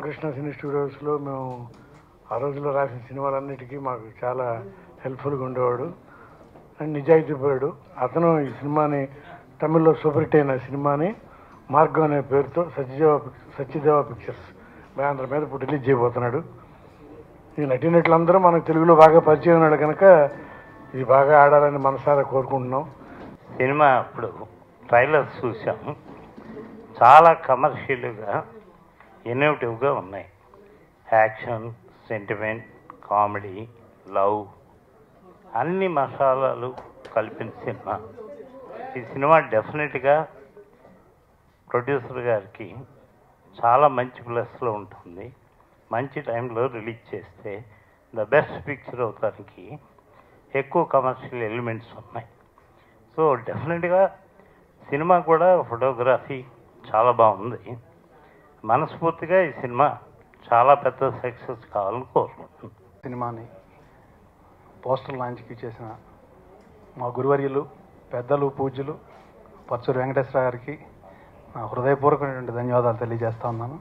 Ramakrishna Sinh Studios lo memo aa rojulo raasin cinemalanitiki maaku chaala helpful ga undevadu and nijaiti pedu athanu ee cinema ni Tamil lo super hit aina cinema ni Margo ane peru tho Sachi Jyothi Pictures baandra meeda put release cheyabothunadu ee natinatlandaru manaku telugu lo baaga parichyam unnadu ganaka ఇది బాగా ఆడాలని మనసారా కోరుకుంటున్నాం. Cinema ఇప్పుడు trailers చూసాము, చాలా కమర్షియల్గా ఇన్నోవేటివ్గా ఉన్నాయి. యాక్షన్, సెంటిమెంట్, కామెడీ, లవ్ అన్ని మసాలాలు కలిపిన సినిమా. ఈ సినిమా డెఫినెట్గా ప్రొడ్యూసర్ గారికి చాలా మంచి ప్లస్లో ఉంటుంది. మంచి టైంలో రిలీజ్ చేస్తే ద బెస్ట్ పిక్చర్ అవుతానికి ఎక్కువ కమర్షియల్ ఎలిమెంట్స్ ఉన్నాయి. సో డెఫినెట్గా సినిమా కూడా ఫోటోగ్రఫీ చాలా బాగుంది. మనస్ఫూర్తిగా ఈ సినిమా చాలా పెద్ద సక్సెస్ కావాలని కోరుకుంటున్నాను. సినిమాని పోస్టర్ లాంచ్కి చేసిన మా గురువర్యులు పెద్దలు పూజ్యులు పచ్చూరు వెంకటేశ్వర గారికి నా హృదయపూర్వకమైనటువంటి ధన్యవాదాలు తెలియజేస్తా ఉన్నాను.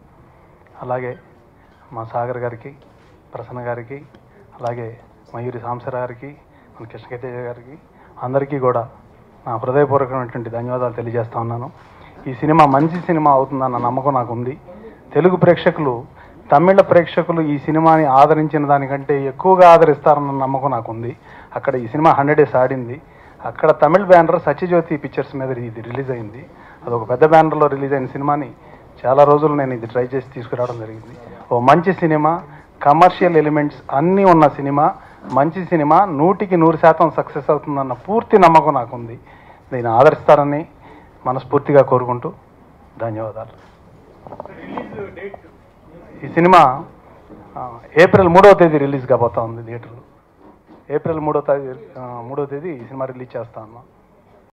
అలాగే మా సాగర్ గారికి, ప్రసన్న గారికి, అలాగే మయూరి సాంసరా గారికి, మన కృష్ణకేతయ్య గారికి, అందరికీ కూడా నా హృదయపూర్వకమైనటువంటి ధన్యవాదాలు తెలియజేస్తా ఉన్నాను. ఈ సినిమా మంచి సినిమా అవుతుందన్న నమ్మకం నాకు ఉంది. తెలుగు ప్రేక్షకులు, తమిళ ప్రేక్షకులు ఈ సినిమాని ఆదరించిన దానికంటే ఎక్కువగా ఆదరిస్తారన్న నమ్మకం నాకు ఉంది. అక్కడ ఈ సినిమా 100 days ఆడింది. అక్కడ తమిళ బ్యానర్ సచి జ్యోతి పిక్చర్స్ మీద ఇది రిలీజ్ అయింది. అదొక పెద్ద బ్యానర్లో రిలీజ్ అయిన సినిమాని చాలా రోజులు నేను ఇది ట్రై చేసి తీసుకురావడం జరిగింది. ఓ మంచి సినిమా, కమర్షియల్ ఎలిమెంట్స్ అన్నీ ఉన్న సినిమా, మంచి సినిమా, 100% సక్సెస్ అవుతుందన్న పూర్తి నమ్మకం నాకుంది. నేను ఆదరిస్తారని మనస్ఫూర్తిగా కోరుకుంటూ ధన్యవాదాలు. ఈ సినిమా April 3rd రిలీజ్ కాబోతా ఉంది థియేటర్లో. April 3rd ఈ సినిమా రిలీజ్ చేస్తా ఉన్నాం.